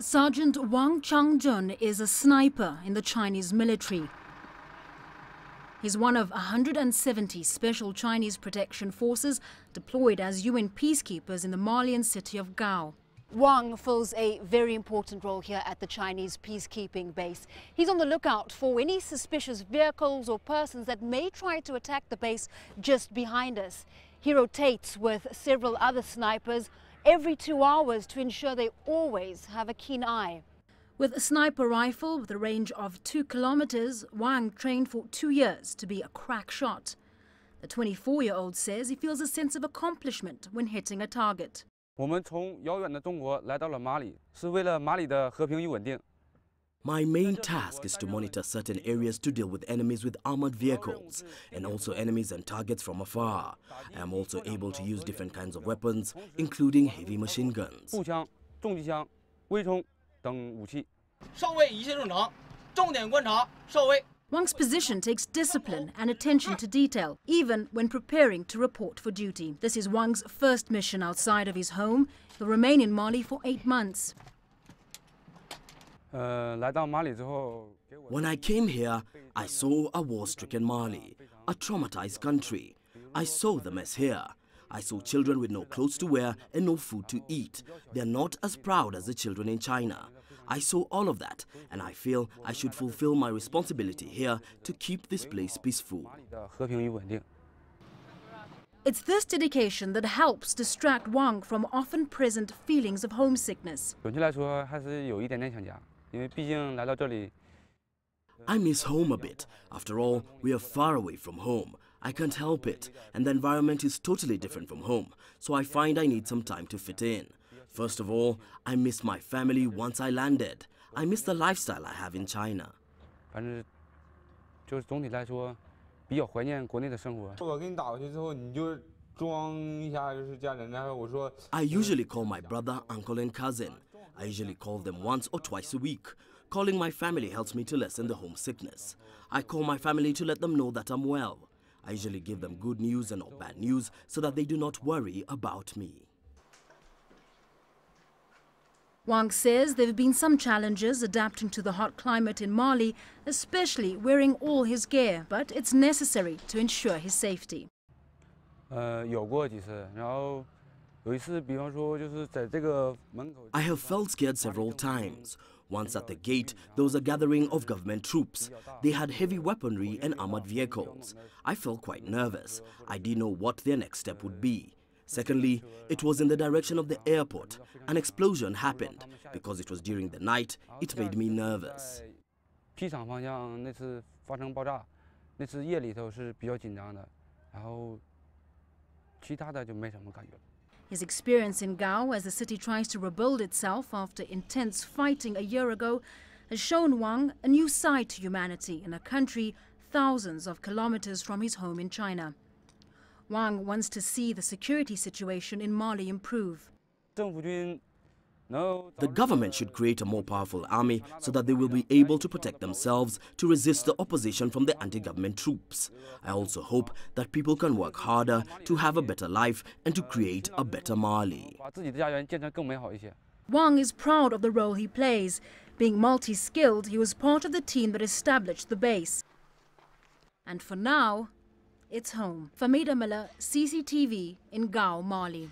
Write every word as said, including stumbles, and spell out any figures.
Sergeant Wang Changjun is a sniper in the Chinese military. He's one of one hundred seventy special Chinese protection forces deployed as U N peacekeepers in the Malian city of Gao. Wang fills a very important role here at the Chinese peacekeeping base. He's on the lookout for any suspicious vehicles or persons that may try to attack the base just behind us. He rotates with several other snipers every two hours to ensure they always have a keen eye. With a sniper rifle with a range of two kilometers, Wang trained for two years to be a crack shot. The twenty-four-year-old says he feels a sense of accomplishment when hitting a target. My main task is to monitor certain areas to deal with enemies with armored vehicles and also enemies and targets from afar. I am also able to use different kinds of weapons, including heavy machine guns. Wang's position takes discipline and attention to detail, even when preparing to report for duty. This is Wang's first mission outside of his home. He'll remain in Mali for eight months. When I came here, I saw a war-stricken Mali, a traumatized country. I saw the mess here. I saw children with no clothes to wear and no food to eat. They're not as proud as the children in China. I saw all of that, and I feel I should fulfill my responsibility here to keep this place peaceful. It's this dedication that helps distract Wang from often present feelings of homesickness. I miss home a bit. After all, we are far away from home. I can't help it, and the environment is totally different from home, so I find I need some time to fit in. First of all, I miss my family once I landed. I miss the lifestyle I have in China. I usually call my brother, uncle and cousin. I usually call them once or twice a week. Calling my family helps me to lessen the homesickness. I call my family to let them know that I'm well. I usually give them good news and not bad news so that they do not worry about me. Wang says there have been some challenges adapting to the hot climate in Mali, especially wearing all his gear, but it's necessary to ensure his safety. I have felt scared several times. Once at the gate, there was a gathering of government troops. They had heavy weaponry and armored vehicles. I felt quite nervous. I didn't know what their next step would be. Secondly, it was in the direction of the airport. An explosion happened. Because it was during the night, it made me nervous. His experience in Gao, as the city tries to rebuild itself after intense fighting a year ago, has shown Wang a new side to humanity in a country thousands of kilometers from his home in China. Wang wants to see the security situation in Mali improve. The government should create a more powerful army so that they will be able to protect themselves to resist the opposition from the anti-government troops. I also hope that people can work harder to have a better life and to create a better Mali. Wang is proud of the role he plays. Being multi-skilled, he was part of the team that established the base. And for now, it's home. Farida Miller, C C T V in Gao, Mali.